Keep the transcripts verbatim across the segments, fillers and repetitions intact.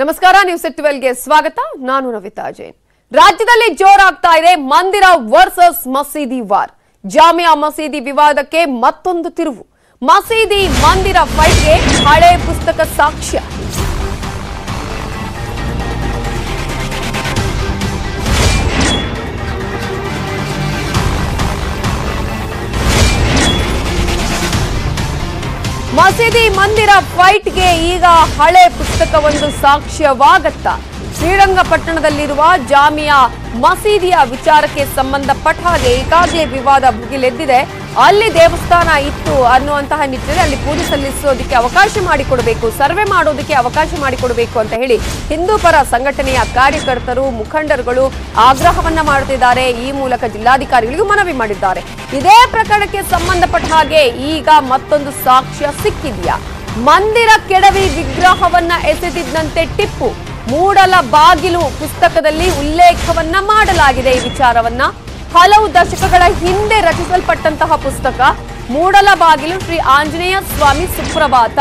ನಮಸ್ಕಾರ ನ್ಯೂಸ್ ಹದಿನೆಂಟು ಗೆ ಸ್ವಾಗತ ನಾನು ನವಿತಾ ಜೈನ್ ರಾಜ್ಯದಲ್ಲಿ ಜೋರಾಗ್ತಾ ಇದೆ ಮಂದಿರ ವರ್ಸಸ್ ಮಸೀದಿ ವಾರ್ ಜಾಮಿಯಾ ಮಸೀದಿ ವಿವಾದಕ್ಕೆ ಮತ್ತೊಂದು ತಿರುವು ಮಸೀದಿ ಮಂದಿರ ಫೈಟ್ ಗೆ ಹಳೆ ಪುಸ್ತಕ ಸಾಕ್ಷ್ಯ ಮಸೀದಿ ಮಂದಿರ ಫೈಟ್ ಗೆ ಈಗ ಹಳೆ ಪುಸ್ತಕವೊಂದು ಸಾಕ್ಷ್ಯವಾಗುತ್ತಾ ಶ್ರೀರಂಗಪಟ್ಟಣದಲ್ಲಿರುವ ಜಾಮಿಯಾ ಮಸೀದಿಯ ವಿಚಾರಕ್ಕೆ ಸಂಬಂಧಪಟ್ಟ ಹಾಗೆ ಈಗಾಗಲೇ ವಿವಾದ ಭುಗಿಲೆದ್ದಿದೆ ಅಲ್ಲಿ ದೇವಸ್ಥಾನ ಇತ್ತು ಅನ್ನುವಂತಹ ನಿಟ್ಟಿನಲ್ಲಿ ಅಲ್ಲಿ ಪೂಜೆ ಸಲ್ಲಿಸೋದಕ್ಕೆ ಅವಕಾಶ ಮಾಡಿಕೊಡಬೇಕು ಸರ್ವೆ ಮಾಡೋದಕ್ಕೆ ಅವಕಾಶ ಮಾಡಿಕೊಡಬೇಕು ಅಂತ ಹೇಳಿ ಹಿಂದೂ ಪರ ಸಂಘಟನೆಯ ಕಾರ್ಯಕರ್ತರು ಮುಖಂಡರುಗಳು ಆಗ್ರಹವನ್ನ ಮಾಡುತ್ತಿದ್ದಾರೆ ಈ ಮೂಲಕ ಜಿಲ್ಲಾಧಿಕಾರಿಗಳಿಗೂ ಮನವಿ ಮಾಡಿದ್ದಾರೆ ಇದೇ ಪ್ರಕರಣಕ್ಕೆ ಸಂಬಂಧಪಟ್ಟ ಹಾಗೆ ಈಗ ಮತ್ತೊಂದು ಸಾಕ್ಷ್ಯ ಸಿಕ್ಕಿದೆಯಾ ಮಂದಿರ ಕೆಡವಿ ವಿಗ್ರಹವನ್ನ ಎಸೆದಿದ್ದಂತೆ ಟಿಪ್ಪು ಮೂಡಲ ಬಾಗಿಲು ಪುಸ್ತಕದಲ್ಲಿ ಉಲ್ಲೇಖವನ್ನ ಮಾಡಲಾಗಿದೆ ಈ ವಿಚಾರವನ್ನ ಹಲವು ದಶಕಗಳ ಹಿಂದೆ ರಚಿಸಲ್ಪಟ್ಟಂತಹ ಪುಸ್ತಕ ಮೂಡಲ ಬಾಗಿಲು ಶ್ರೀ ಆಂಜನೇಯ ಸ್ವಾಮಿ ಸುಪ್ರಭಾತ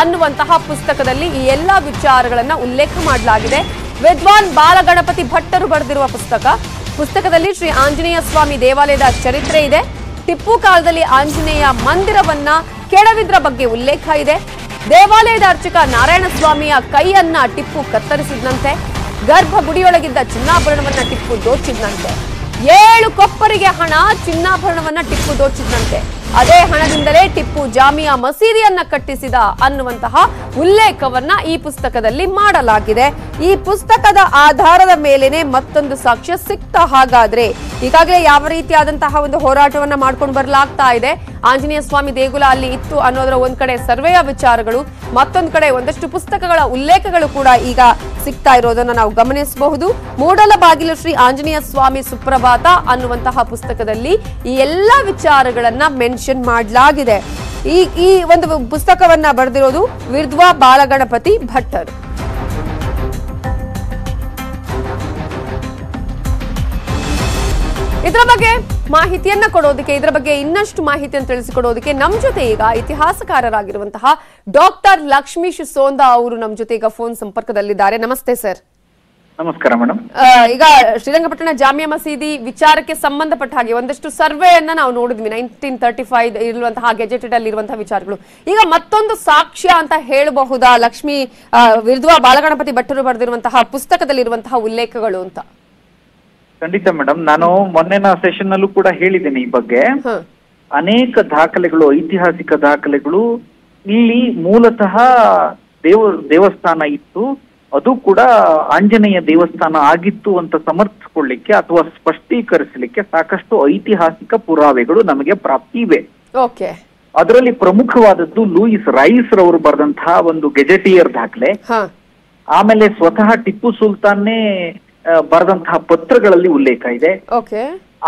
ಅನ್ನುವಂತಹ ಪುಸ್ತಕದಲ್ಲಿ ಈ ಎಲ್ಲ ವಿಚಾರಗಳನ್ನ ಉಲ್ಲೇಖ ಮಾಡಲಾಗಿದೆ ವಿದ್ವಾನ್ ಬಾಲಗಣಪತಿ ಭಟ್ಟರು ಬರೆದಿರುವ ಪುಸ್ತಕ ಪುಸ್ತಕದಲ್ಲಿ ಶ್ರೀ ಆಂಜನೇಯ ಸ್ವಾಮಿ ದೇವಾಲಯದ ಚರಿತ್ರೆ ಇದೆ ಟಿಪ್ಪು ಕಾಲದಲ್ಲಿ ಆಂಜನೇಯ ಮಂದಿರವನ್ನ ಕೆಡವಿದ್ರ ಬಗ್ಗೆ ಉಲ್ಲೇಖ ಇದೆ ದೇವಾಲಯದ ಅರ್ಚಕ ನಾರಾಯಣ ಸ್ವಾಮಿಯ ಕೈಯನ್ನ ಟಿಪ್ಪು ಕತ್ತರಿಸಿದಂತೆ ಗರ್ಭಗುಡಿಯೊಳಗಿದ್ದ ಚಿನ್ನಾಭರಣವನ್ನ ಟಿಪ್ಪು ದೋಚಿದಂತೆ ಏಳು ಕೊಪ್ಪರಿಗೆ ಹಣ ಚಿನ್ನಾಭರಣವನ್ನ ಟಿಪ್ಪು ದೋಚಿದಂತೆ ಅದೇ ಹಣದಿಂದಲೇ ಟಿಪ್ಪು ಜಾಮಿಯಾ ಮಸೀದಿಯನ್ನ ಕಟ್ಟಿಸಿದ ಅನ್ನುವಂತಹ ಉಲ್ಲೇಖವನ್ನ ಈ ಪುಸ್ತಕದಲ್ಲಿ ಮಾಡಲಾಗಿದೆ ಈ ಪುಸ್ತಕದ ಆಧಾರದ ಮೇಲೆನೆ ಮತ್ತೊಂದು ಸಾಕ್ಷ್ಯ ಸಿಕ್ತ ಹಾಗಾದ್ರೆ ಈಗಾಗಲೇ ಯಾವ ರೀತಿಯಾದಂತಹ ಒಂದು ಹೋರಾಟವನ್ನ ಮಾಡ್ಕೊಂಡು ಬರಲಾಗ್ತಾ ಇದೆ ಆಂಜನೇಯ ಸ್ವಾಮಿ ದೇಗುಲ ಅಲ್ಲಿ ಇತ್ತು ಅನ್ನೋದರ ಒಂದ್ ಕಡೆ ಸರ್ವೆಯ ವಿಚಾರಗಳು ಮತ್ತೊಂದು ಕಡೆ ಒಂದಷ್ಟು ಪುಸ್ತಕಗಳ ಉಲ್ಲೇಖಗಳು ಕೂಡ ಈಗ ಸಿಗ್ತಾ ಇರೋದನ್ನ ನಾವು ಗಮನಿಸಬಹುದು ಮೂಡಲ ಬಾಗಿಲು ಶ್ರೀ ಆಂಜನೇಯ ಸ್ವಾಮಿ ಸುಪ್ರಭಾತ ಅನ್ನುವಂತಹ ಪುಸ್ತಕದಲ್ಲಿ ಈ ಎಲ್ಲ ವಿಚಾರಗಳನ್ನ ಮೆನ್ಷನ್ ಮಾಡಲಾಗಿದೆ ಈ ಈ ಒಂದು ಪುಸ್ತಕವನ್ನ ಬರೆದಿರೋದು ವಿದ್ವಾ ಬಾಲಗಣಪತಿ ಭಟ್ಟರು ಇದರ ಬಗ್ಗೆ ಮಾಹಿತಿಯನ್ನ ಕೊಡೋದಕ್ಕೆ ಇದರ ಬಗ್ಗೆ ಇನ್ನಷ್ಟು ಮಾಹಿತಿಯನ್ನು ತಿಳಿಸಿಕೊಡೋದಕ್ಕೆ ನಮ್ಮ ಜೊತೆ ಈಗ ಇತಿಹಾಸಕಾರರಾಗಿರುವಂತಹ ಡಾಕ್ಟರ್ ಲಕ್ಷ್ಮಿ ಶೋಂಡಾ ಅವರು ನಮ್ಮ ಜೊತೆ ಈಗ ಫೋನ್ ಸಂಪರ್ಕದಲ್ಲಿದ್ದಾರೆ ನಮಸ್ತೆ ಸರ್ ನಮಸ್ಕಾರ ಮೇಡಮ್ ಈಗ ಶ್ರೀರಂಗಪಟ್ಟಣ ಜಾಮಿಯಾ ಮಸೀದಿ ವಿಚಾರಕ್ಕೆ ಸಂಬಂಧಪಟ್ಟ ಹಾಗೆ ಒಂದಷ್ಟು ಸರ್ವೆಯನ್ನ ನಾವು ನೋಡಿದ್ವಿ ನೈನ್ಟೀನ್ ತರ್ಟಿ ಫೈವ್ ಇರುವಂತಹ ಗೆಜೆಟೆಡ್ ಅಲ್ಲಿ ಇರುವಂತಹ ವಿಚಾರಗಳು ಈಗ ಮತ್ತೊಂದು ಸಾಕ್ಷ್ಯ ಅಂತ ಹೇಳಬಹುದಾ ಲಕ್ಷ್ಮಿ ವಿದ್ವಾ ಬಾಲಗಣಪತಿ ಭಟ್ಟರು ಬರೆದಿರುವಂತಹ ಪುಸ್ತಕದಲ್ಲಿರುವಂತಹ ಉಲ್ಲೇಖಗಳು ಅಂತ ಖಂಡಿತ ಮೇಡಮ್ ನಾನು ಮೊನ್ನೆನ ಸೆಷನ್ ನಲ್ಲೂ ಕೂಡ ಹೇಳಿದ್ದೇನೆ ಈ ಬಗ್ಗೆ ಅನೇಕ ದಾಖಲೆಗಳು ಐತಿಹಾಸಿಕ ದಾಖಲೆಗಳು ಇಲ್ಲಿ ಮೂಲತಃ ದೇವ ದೇವಸ್ಥಾನ ಇತ್ತು ಅದು ಕೂಡ ಆಂಜನೇಯ ದೇವಸ್ಥಾನ ಆಗಿತ್ತು ಅಂತ ಸಮರ್ಥಿಸ್ಕೊಳ್ಳಿಕ್ಕೆ ಅಥವಾ ಸ್ಪಷ್ಟೀಕರಿಸಲಿಕ್ಕೆ ಸಾಕಷ್ಟು ಐತಿಹಾಸಿಕ ಪುರಾವೆಗಳು ನಮಗೆ ಪ್ರಾಪ್ತಿ ಇವೆ ಅದರಲ್ಲಿ ಪ್ರಮುಖವಾದದ್ದು ಲೂಯಿಸ್ ರೈಸ್ ರವರು ಬರೆದಂತಹ ಒಂದು ಗೆಜೆಟಿಯರ್ ದಾಖಲೆ ಆಮೇಲೆ ಸ್ವತಃ ಟಿಪ್ಪು ಸುಲ್ತಾನ್ನೇ ಬರೆದಂತಹ ಪತ್ರಗಳಲ್ಲಿ ಉಲ್ಲೇಖ ಇದೆ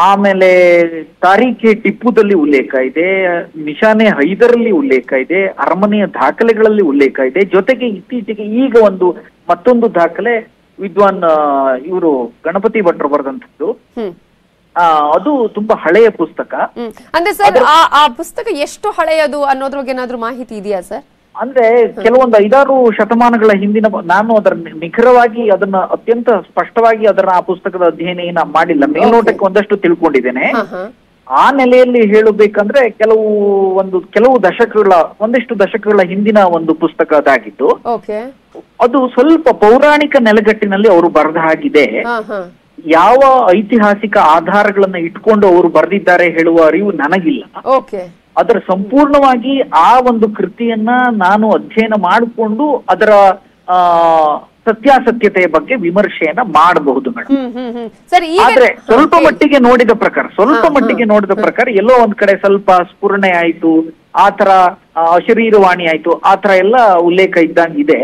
ಆಮೇಲೆ ತಾರೀಖೆ ಟಿಪ್ಪುದಲ್ಲಿ ಉಲ್ಲೇಖ ಇದೆ ನಿಶಾನೆ ಹೈದರಲ್ಲಿ ಉಲ್ಲೇಖ ಇದೆ ಅರಮನೆಯ ದಾಖಲೆಗಳಲ್ಲಿ ಉಲ್ಲೇಖ ಇದೆ ಜೊತೆಗೆ ಇತ್ತೀಚೆಗೆ ಈಗ ಒಂದು ಮತ್ತೊಂದು ದಾಖಲೆ ವಿದ್ವಾನ್ ಇವರು ಗಣಪತಿ ಭಟ್ರು ಬರೆದಂಥದ್ದು ಅದು ತುಂಬಾ ಹಳೆಯ ಪುಸ್ತಕ ಅಂದ್ರೆ ಸರ್ ಆ ಪುಸ್ತಕ ಎಷ್ಟು ಹಳೆಯದು ಅನ್ನೋದ್ರ ಬಗ್ಗೆ ಏನಾದ್ರೂ ಮಾಹಿತಿ ಇದೆಯಾ ಸರ್ ಅಂದ್ರೆ ಕೆಲವೊಂದು ಐದಾರು ಶತಮಾನಗಳ ಹಿಂದಿನ ನಾನು ಅದರ ನಿಖರವಾಗಿ ಅದನ್ನ ಅತ್ಯಂತ ಸ್ಪಷ್ಟವಾಗಿ ಅದರ ಆ ಪುಸ್ತಕದ ಅಧ್ಯಯನ ಏನ ಮಾಡಿಲ್ಲ ಮೇಲ್ನೋಟಕ್ಕೆ ಒಂದಷ್ಟು ತಿಳ್ಕೊಂಡಿದ್ದೇನೆ ಆ ನೆಲೆಯಲ್ಲಿ ಹೇಳಬೇಕಂದ್ರೆ ಕೆಲವು ಒಂದು ಕೆಲವು ದಶಕಗಳ ಒಂದಷ್ಟು ದಶಕಗಳ ಹಿಂದಿನ ಒಂದು ಪುಸ್ತಕ ಅದಾಗಿತ್ತು ಅದು ಸ್ವಲ್ಪ ಪೌರಾಣಿಕ ನೆಲೆಗಟ್ಟಿನಲ್ಲಿ ಅವರು ಬರೆದ ಹಾಗಿದೆ ಯಾವ ಐತಿಹಾಸಿಕ ಆಧಾರಗಳನ್ನ ಇಟ್ಕೊಂಡು ಅವರು ಬರೆದಿದ್ದಾರೆ ಹೇಳುವ ಅರಿವು ನನಗಿಲ್ಲ ಅದರ ಸಂಪೂರ್ಣವಾಗಿ ಆ ಒಂದು ಕೃತಿಯನ್ನ ನಾನು ಅಧ್ಯಯನ ಮಾಡಿಕೊಂಡು ಅದರ ಆ ಸತ್ಯಾಸತ್ಯತೆಯ ಬಗ್ಗೆ ವಿಮರ್ಶೆಯನ್ನ ಮಾಡಬಹುದು ಮೇಡಮ್ ಆದ್ರೆ ಸ್ವಲ್ಪ ಮಟ್ಟಿಗೆ ನೋಡಿದ ಪ್ರಕಾರ ಸ್ವಲ್ಪ ಮಟ್ಟಿಗೆ ನೋಡಿದ ಪ್ರಕಾರ ಎಲ್ಲೋ ಒಂದ್ ಕಡೆ ಸ್ವಲ್ಪ ಸ್ಫುರಣೆ ಆಯ್ತು ಆ ತರ ಶರೀರವಾಣಿ ಆಯ್ತು ಆ ತರ ಎಲ್ಲ ಉಲ್ಲೇಖ ಇದ್ದಂಗಿದೆ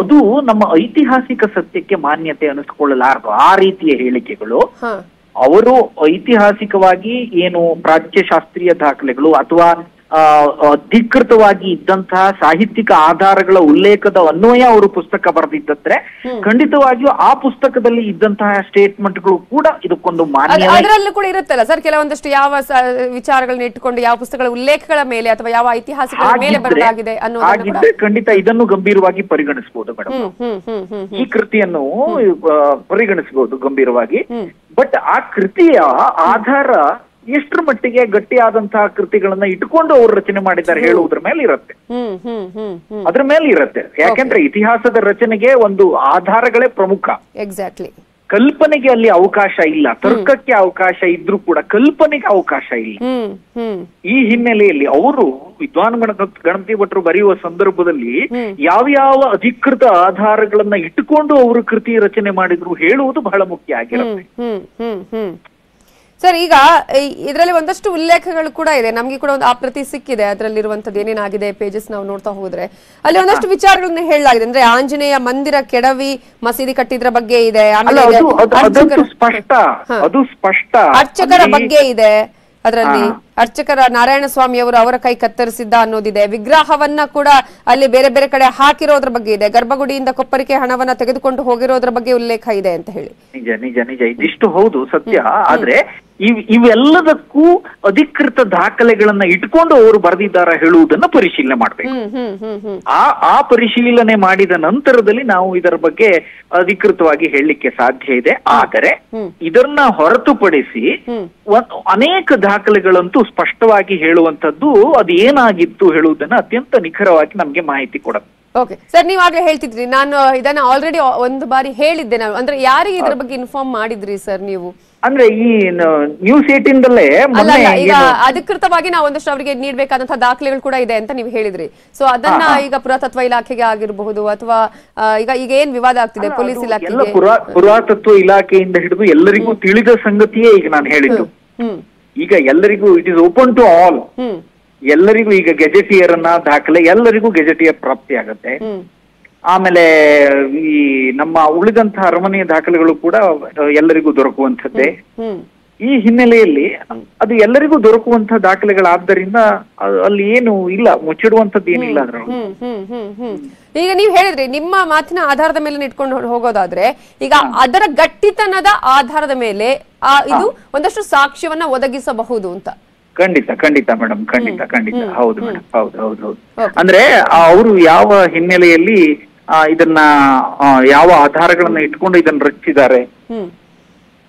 ಅದು ನಮ್ಮ ಐತಿಹಾಸಿಕ ಸತ್ಯಕ್ಕೆ ಮಾನ್ಯತೆ ಅನಿಸ್ಕೊಳ್ಳಲಾರದು ಆ ರೀತಿಯ ಹೇಳಿಕೆಗಳು ಅವರು ಐತಿಹಾಸಿಕವಾಗಿ ಏನು ಪ್ರಾಚ್ಯಶಾಸ್ತ್ರೀಯ ದಾಖಲೆಗಳು ಅಥವಾ ಅಧಿಕೃತವಾಗಿ ಇದ್ದಂತ ಸಾಹಿತ್ಯಿಕ ಆಧಾರಗಳ ಉಲ್ಲೇಖದ ಅನ್ವಯ ಅವರು ಪುಸ್ತಕ ಬರೆದಿದ್ದರೆ ಖಂಡಿತವಾಗಿಯೂ ಆ ಪುಸ್ತಕದಲ್ಲಿ ಇದ್ದಂತ ಸ್ಟೇಟ್ಮೆಂಟ್ಗಳು ಕೂಡ ಇದಕ್ಕೊಂದು ಮಾನ್ಯ ಅದರಲ್ಲೂ ಕೂಡ ಇರುತ್ತಲ್ಲ ಸರ್ ಕೆಲವೊಂದಷ್ಟು ಯಾವ ವಿಚಾರಗಳನ್ನು ಇಟ್ಟುಕೊಂಡು ಯಾವ ಪುಸ್ತಕಗಳ ಉಲ್ಲೇಖಗಳ ಮೇಲೆ ಅಥವಾ ಯಾವ ಐತಿಹಾಸಿಕಗಳ ಮೇಲೆ ಬರೆದಾಗಿದೆ ಅನ್ನೋದನ್ನ ಕೂಡ ಖಂಡಿತ ಇದನ್ನು ಗಂಭೀರವಾಗಿ ಪರಿಗಣಿಸಬಹುದು ಮೇಡಂ ಈ ಕೃತಿಯನ್ನು ಪರಿಗಣಿಸಬಹುದು ಗಂಭೀರವಾಗಿ ಬಟ್ ಆ ಕೃತಿಯ ಆಧಾರ ಎಷ್ಟರ ಮಟ್ಟಿಗೆ ಗಟ್ಟಿಯಾದಂತ ಕೃತಿಗಳನ್ನು ಇಟ್ಟುಕೊಂಡು ಅವರು ರಚನೆ ಮಾಡಿದ್ದಾರೆ ಹೇಳುವುದರ ಮೇಲೆ ಇರುತ್ತೆ ಅದರ ಮೇಲೆ ಇರುತ್ತೆ ಯಾಕೆಂದ್ರೆ ಇತಿಹಾಸದ ರಚನೆಗೆ ಒಂದು ಆಧಾರಗಳೇ ಪ್ರಮುಖ ಎಕ್ಸಾಕ್ಟ್ಲಿ ಕಲ್ಪನೆಗೆ ಅಲ್ಲಿ ಅವಕಾಶ ಇಲ್ಲ ತರ್ಕಕ್ಕೆ ಅವಕಾಶ ಇದ್ರೂ ಕೂಡ ಕಲ್ಪನೆಗೆ ಅವಕಾಶ ಇಲ್ಲ ಈ ಹಿನ್ನೆಲೆಯಲ್ಲಿ ಅವರು ವಿದ್ವಾನ್ ಗಣಪತಿ ಭಟ್ರು ಬರೆಯುವ ಸಂದರ್ಭದಲ್ಲಿ ಯಾವ್ಯಾವ ಅಧಿಕೃತ ಆಧಾರಗಳನ್ನ ಇಟ್ಟುಕೊಂಡು ಅವರು ಕೃತಿ ರಚನೆ ಮಾಡಿದ್ರು ಹೇಳುವುದು ಬಹಳ ಮುಖ್ಯ ಆಗಿರುತ್ತೆ सर इदरल्लि ओंदष्टु उल्लेखगळु कूड इदे नमगे कूड ओंदु आकृति सिक्किदे अदरल्लिरुवंतद् एनेनागिदे पेजेस नावु नोड्ता होद्रे अल्लि ओंदष्टु विचारगळन्नु हेळलागिदे अंद्रे आंजनेय मंदिर केडवि मसीदी कट्टिदर बग्गे इदे आमेले अदु स्पष्ट अदु स्पष्ट अर्चकर बग्गे इदे ಅದರಲ್ಲಿ ಅರ್ಚಕರ ನಾರಾಯಣ ಸ್ವಾಮಿ ಅವರು ಅವರ ಕೈ ಕತ್ತರಿಸಿದ್ದ ಅನ್ನೋದಿದೆ ವಿಗ್ರಹವನ್ನ ಕೂಡ ಅಲ್ಲಿ ಬೇರೆ ಬೇರೆ ಕಡೆ ಹಾಕಿರೋದ್ರ ಬಗ್ಗೆ ಇದೆ ಗರ್ಭಗುಡಿಯಿಂದ ಕೊಪ್ಪರಿಕೆ ಹಣವನ್ನ ತೆಗೆದುಕೊಂಡು ಹೋಗಿರೋದ್ರ ಬಗ್ಗೆ ಉಲ್ಲೇಖ ಇದೆ ಅಂತ ಹೇಳಿ ನಿಜ ನಿಜ ನಿಜ ಇದಿಷ್ಟು ಹೌದು ಸತ್ಯ ಆದ್ರೆ ಇವೆಲ್ಲದಕ್ಕೂ ಅಧಿಕೃತ ದಾಖಲೆಗಳನ್ನ ಇಟ್ಕೊಂಡು ಅವರು ಬರೆದಿದ್ದಾರೆ ಹೇಳುವುದನ್ನ ಪರಿಶೀಲನೆ ಮಾಡಬೇಕು ಆ ಆ ಪರಿಶೀಲನೆ ಮಾಡಿದ ನಂತರದಲ್ಲಿ ನಾವು ಇದರ ಬಗ್ಗೆ ಅಧಿಕೃತವಾಗಿ ಹೇಳಲಿಕ್ಕೆ ಸಾಧ್ಯ ಇದೆ ಆದರೆ ಇದನ್ನ ಹೊರತುಪಡಿಸಿ ಅನೇಕ ದಾಖಲೆಗಳಂತೂ ಸ್ಪಷ್ಟವಾಗಿ ಹೇಳುವಂತದ್ದು ಅದು ಏನಾಗಿತ್ತು ಹೇಳುವುದನ್ನ ಅತ್ಯಂತ ನಿಖರವಾಗಿ ನಮಗೆ ಮಾಹಿತಿ ಕೊಡುತ್ತೆ ಓಕೆ ಸರ್ ನೀವು ಆಗಲೇ ಹೇಳ್ತಿದ್ರಿ ನಾನು ಇದನ್ನ ಆಲ್ರೆಡಿ ಒಂದು ಬಾರಿ ಹೇಳಿದ್ದೆ ನಾನು ಅಂದ್ರೆ ಯಾರಿಗೆ ಇದರ ಬಗ್ಗೆ ಇನ್ಫಾರ್ಮ್ ಮಾಡಿದ್ರಿ ಸರ್ ನೀವು ಅಂದ್ರೆ ಈ ನ್ಯೂಸ್ ಏಟೀನ್ ದಲ್ಲೇ ಈಗ ಅಧಿಕೃತವಾಗಿ ನಾವು ಒಂದಷ್ಟು ಅವರಿಗೆ ನೀಡಬೇಕಾದಂತ ದಾಖಲೆಗಳು ಕೂಡ ಇದೆ ಅಂತ ನೀವು ಹೇಳಿದ್ರಿ ಸೊ ಅದನ್ನ ಈಗ ಪುರಾತತ್ವ ಇಲಾಖೆಗೆ ಆಗಿರಬಹುದು ಅಥವಾ ಈಗ ಈಗ ಏನ್ ವಿವಾದ ಆಗ್ತಿದೆ ಪೊಲೀಸ್ ಇಲಾಖೆಗೆ ಪುರಾತತ್ವ ಇಲಾಖೆಯಿಂದ ಹಿಡಿದು ಎಲ್ಲರಿಗೂ ತಿಳಿದ ಸಂಗತಿಯೇ ಈಗ ನಾನು ಹೇಳಿದ್ದು ಈಗ ಎಲ್ಲರಿಗೂ it is open to all ಎಲ್ಲರಿಗೂ ಈಗ ಗೆಜೆಟಿಯರ್ ಅನ್ನ ದಾಖಲೆ ಎಲ್ಲರಿಗೂ ಗೆಜೆಟಿಯರ್ ಪ್ರಾಪ್ತಿ ಆಗತ್ತೆ ಆಮೇಲೆ ಈ ನಮ್ಮ ಉಳಿದಂತಹ ಅರಮನೆಯ ದಾಖಲೆಗಳು ಕೂಡ ಎಲ್ಲರಿಗೂ ದೊರಕುವಂಥದ್ದೇ ಈ ಹಿನ್ನೆಲೆಯಲ್ಲಿ ಅದು ಎಲ್ಲರಿಗೂ ದೊರಕುವಂತಹ ದಾಖಲೆಗಳಾದ್ದರಿಂದ ಅಲ್ಲಿ ಏನು ಇಲ್ಲ ಮುಚ್ಚಿಡುವಂಥದ್ದು ಏನಿಲ್ಲ ಅದರ ಈಗ ನೀವು ಹೇಳಿದ್ರಿ ನಿಮ್ಮ ಮಾತಿನ ಆಧಾರದ ಮೇಲೆ ಇಟ್ಕೊಂಡು ಹೋಗೋದಾದ್ರೆ ಈಗ ಅದರ ಗಟ್ಟಿತನದ ಆಧಾರದ ಮೇಲೆ ಇದು ಒಂದಷ್ಟು ಸಾಕ್ಷ್ಯವನ್ನ ಒದಗಿಸಬಹುದು ಅಂತ ಖಂಡಿತ ಖಂಡಿತ ಮೇಡಮ್ ಖಂಡಿತ ಖಂಡಿತ ಹೌದು ಮೇಡಮ್ ಹೌದು ಹೌದು ಹೌದು ಅಂದ್ರೆ ಅವರು ಯಾವ ಹಿನ್ನೆಲೆಯಲ್ಲಿ ಇದನ್ನ ಯಾವ ಆಧಾರಗಳನ್ನ ಇಟ್ಕೊಂಡು ಇದನ್ನ ರಚಿಸಿದ್ದಾರೆ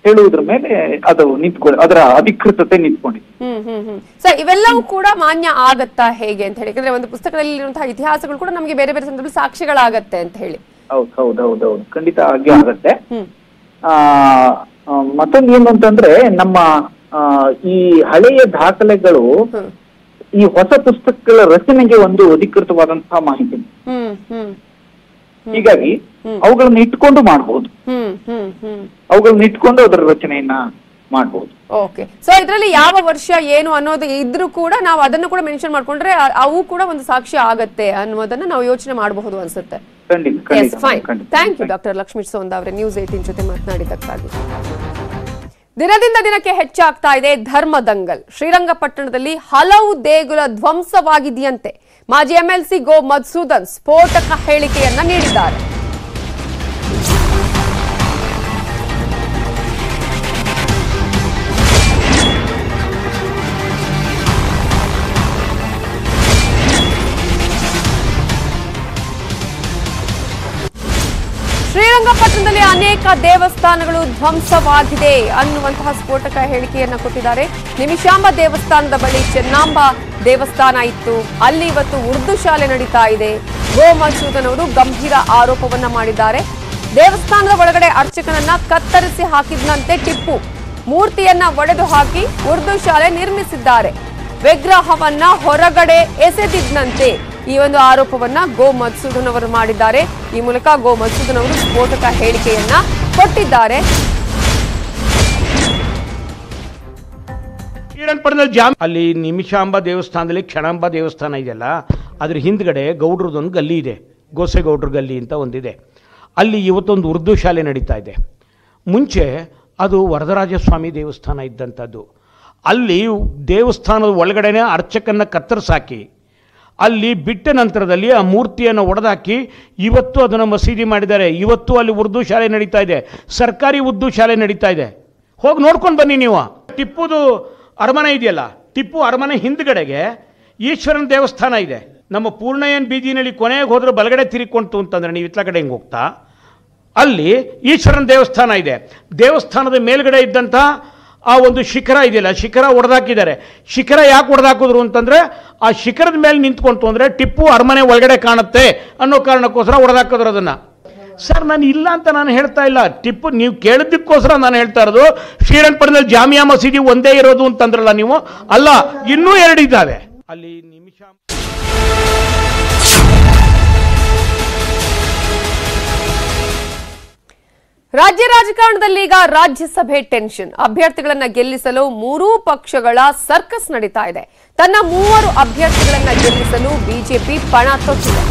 ಹೇಳುವುದರ ಮೇಲೆ ಅದು ನಿಂತ್ಕೊಳ್ಳಿ ಅದರ ಅಧಿಕೃತತೆ ನಿಂತ್ಕೊಂಡಿದೆ ಸರ್ ಇವೆಲ್ಲವೂ ಕೂಡ ಮಾನ್ಯ ಆಗತ್ತಾ ಹೇಗೆ ಅಂತ ಹೇಳಿ ಯಾಕಂದ್ರೆ ಒಂದು ಪುಸ್ತಕದಲ್ಲಿ ಇರುವಂತಹ ಇತಿಹಾಸಗಳು ಕೂಡ ನಮಗೆ ಬೇರೆ ಬೇರೆ ಸಂದರ್ಭದಲ್ಲಿ ಸಾಕ್ಷಿಗಳಾಗತ್ತೆ ಅಂತ ಹೇಳಿ ಹೌದು ಹೌದು ಹೌದು ಹೌದು ಖಂಡಿತ ಹಾಗೆ ಆಗತ್ತೆ ಆ ಮತ್ತೊಂದು ಏನು ಅಂತಂದ್ರೆ ನಮ್ಮ ಈ ಹಳೆಯ ದಾಖಲೆಗಳು ಈ ಹೊಸ ಪುಸ್ತಕಗಳ ರಚನೆಗೆ ಒಂದು ಅಧಿಕೃತವಾದಂತಹ ಮಾಹಿತಿ ಹೀಗಾಗಿ ಅವುಗಳನ್ನ ಇಟ್ಕೊಂಡು ಮಾಡಬಹುದು ಅವುಗಳನ್ನ ಇಟ್ಕೊಂಡು ಅದರ ರಚನೆಯನ್ನ ಮಾಡಬಹುದು ಓಕೆ ಸೊ ಇದರಲ್ಲಿ ಯಾವ ವರ್ಷ ಏನು ಅನ್ನೋದು ಇದ್ರೂ ಕೂಡ ನಾವು ಅದನ್ನು ಕೂಡ ಮೆನ್ಷನ್ ಮಾಡ್ಕೊಂಡ್ರೆ ಅವು ಕೂಡ ಒಂದು ಸಾಕ್ಷಿ ಆಗತ್ತೆ ಅನ್ನೋದನ್ನ ನಾವು ಯೋಚನೆ ಮಾಡಬಹುದು ಅನ್ಸುತ್ತೆ ಖಂಡಿತ ಖಂಡಿತ thank you doctor Lakshmi Sonda ಅವರೇ ನ್ಯೂಸ್ ಏಟೀನ್ ಜೊತೆ ಮಾತನಾಡಿದ್ದಕ್ಕಾಗಿ ದಿನದಿಂದ ದಿನಕ್ಕೆ ಹೆಚ್ಚಾಗ್ತಾ ಇದೆ ಧರ್ಮ ದಂಗಲ್ ಶ್ರೀರಂಗಪಟ್ಟಣದಲ್ಲಿ ಹಲವು ದೇಗುಲ ಧ್ವಂಸವಾಗಿದೆಯಂತೆ ಮಾಜಿ ಎಂಎಲ್ಸಿ ಗೋ ಮಧುಸೂದನ್ ಸ್ಫೋಟಕ ಹೇಳಿಕೆಯನ್ನ ನೀಡಿದ್ದಾರೆ ಶ್ರೀರಂಗಪಟ್ಟಣದಲ್ಲಿ ಅನೇಕ ದೇವಸ್ಥಾನಗಳು ಧ್ವಂಸವಾಗಿದೆ ಅನ್ನುವಂತಹ ಸ್ಫೋಟಕ ಹೇಳಿಕೆಯನ್ನು ಕೊಟ್ಟಿದ್ದಾರೆ ನಿಮಿಷಾಂಬ ದೇವಸ್ಥಾನದ ಬಳಿ ಚೆನ್ನಾಂಬ ದೇವಸ್ಥಾನ ಇತ್ತು ಅಲ್ಲಿ ಇವತ್ತು ಉರ್ದು ಶಾಲೆ ನಡೀತಾ ಇದೆ ಗೋ ಮಧುಸೂದನ್ ಅವರು ಗಂಭೀರ ಆರೋಪವನ್ನ ಮಾಡಿದ್ದಾರೆ ದೇವಸ್ಥಾನದ ಒಳಗಡೆ ಅರ್ಚಕನನ್ನ ಕತ್ತರಿಸಿ ಹಾಕಿದಂತೆ ಟಿಪ್ಪು ಮೂರ್ತಿಯನ್ನ ಒಡೆದು ಹಾಕಿ ಉರ್ದು ಶಾಲೆ ನಿರ್ಮಿಸಿದ್ದಾರೆ ವಿಗ್ರಹವನ್ನ ಹೊರಗಡೆ ಎಸೆದಿದ್ದಂತೆ ಈ ಒಂದು ಆರೋಪವನ್ನ ಗೋ ಮಧುಸೂದನ್ ಅವರು ಮಾಡಿದ್ದಾರೆ ಈ ಮೂಲಕ ಗೋ ಮಧುಸೂದನ್ ಅವರು ಸ್ಫೋಟಕ ಹೇಳಿಕೆಯನ್ನ ಕೊಟ್ಟಿದ್ದಾರೆ ಅಲ್ಲಿ ನಿಮಿಷಾಂಬ ದೇವಸ್ಥಾನದಲ್ಲಿ ಕ್ಷಣಾಂಬ ದೇವಸ್ಥಾನ ಇದೆಯಲ್ಲ ಅದ್ರ ಹಿಂದ್ಗಡೆ ಗೌಡ್ರದೊಂದು ಗಲ್ಲಿ ಇದೆ ಗೋಸೆಗೌಡ್ರ ಗಲ್ಲಿ ಅಂತ ಒಂದಿದೆ ಅಲ್ಲಿ ಇವತ್ತೊಂದು ಉರ್ದು ಶಾಲೆ ನಡೀತಾ ಇದೆ ಮುಂಚೆ ಅದು ವರದರಾಜ ಸ್ವಾಮಿ ದೇವಸ್ಥಾನ ಇದ್ದಂಥದ್ದು ಅಲ್ಲಿ ದೇವಸ್ಥಾನದ ಒಳಗಡೆನೇ ಅರ್ಚಕನ್ನ ಕತ್ತರಿಸಾಕಿ ಅಲ್ಲಿ ಬಿಟ್ಟ ನಂತರದಲ್ಲಿ ಆ ಮೂರ್ತಿಯನ್ನು ಒಡೆದಾಕಿ ಇವತ್ತು ಅದನ್ನ ಮಸೀದಿ ಮಾಡಿದ್ದಾರೆ. ಇವತ್ತು ಅಲ್ಲಿ ಉರ್ದು ಶಾಲೆ ನಡೀತಾ ಇದೆ, ಸರ್ಕಾರಿ ಉರ್ದು ಶಾಲೆ ನಡೀತಾ ಇದೆ, ಹೋಗಿ ನೋಡ್ಕೊಂಡು ಬನ್ನಿ ನೀವು. ಟಿಪ್ಪುದು ಅರಮನೆ ಇದೆಯಲ್ಲ, ಟಿಪ್ಪು ಅರಮನೆ ಹಿಂದ್ಗಡೆಗೆ ಈಶ್ವರನ ದೇವಸ್ಥಾನ ಇದೆ. ನಮ್ಮ ಪೂರ್ಣಯ್ಯನ ಬೀದಿನಲ್ಲಿ ಕೊನೆಗೆ ಹೋದ್ರೆ ಬಲಗಡೆ ತಿರುಗಿಕೊಂತು ಅಂತಂದರೆ ನೀವು ಇತ್ಲ ಕಡೆ ಹಿಂಗೆ ಹೋಗ್ತಾ ಅಲ್ಲಿ ಈಶ್ವರನ ದೇವಸ್ಥಾನ ಇದೆ. ದೇವಸ್ಥಾನದ ಮೇಲ್ಗಡೆ ಇದ್ದಂಥ ಆ ಒಂದು ಶಿಖರ ಇದೆಯಲ್ಲ, ಶಿಖರ ಒಡೆದಾಕಿದ್ದಾರೆ. ಶಿಖರ ಯಾಕೆ ಒಡೆದಾಕಿದ್ರು ಅಂತಂದರೆ ಆ ಶಿಖರದ ಮೇಲೆ ನಿಂತ್ಕೊಂತು ಅಂದರೆ ಟಿಪ್ಪು ಅರಮನೆ ಒಳಗಡೆ ಕಾಣುತ್ತೆ ಅನ್ನೋ ಕಾರಣಕ್ಕೋಸ್ಕರ ಒಡೆದಾಕಿದ್ರು ಅದನ್ನು. ಸರ್, ನಾನು ಇಲ್ಲ ಅಂತ ನಾನು ಹೇಳ್ತಾ ಇಲ್ಲ, ಟಿಪ್ಪು ನೀವು ಕೇಳಿದ್ದಕ್ಕೋಸ್ಕರ ನಾನು ಹೇಳ್ತಾ ಇರೋದು. ಶ್ರೀರಂಗಪಟ್ಟಣದಲ್ಲಿ ಜಾಮಿಯಾ ಮಸೀದಿ ಒಂದೇ ಇರೋದು ಅಂತಂದ್ರಲ್ಲ ನೀವು, ಅಲ್ಲ ಇನ್ನೂ ಎರಡು ಇದ್ದಾವೆ ಅಲ್ಲಿ ನಿಮಿಷ. ರಾಜ್ಯ ರಾಜಕಾರಣದಲ್ಲೀಗ ರಾಜ್ಯಸಭೆ ಟೆನ್ಷನ್. ಅಭ್ಯರ್ಥಿಗಳನ್ನ ಗೆಲ್ಲಿಸಲು ಮೂರೂ ಪಕ್ಷಗಳ ಸರ್ಕಸ್ ನಡೀತಾ ಇದೆ. ತನ್ನ ಮೂವರು ಅಭ್ಯರ್ಥಿಗಳನ್ನ ಗೆಲ್ಲಿಸಲು ಬಿಜೆಪಿ ಪಣ ತೊಟ್ಟಿದೆ.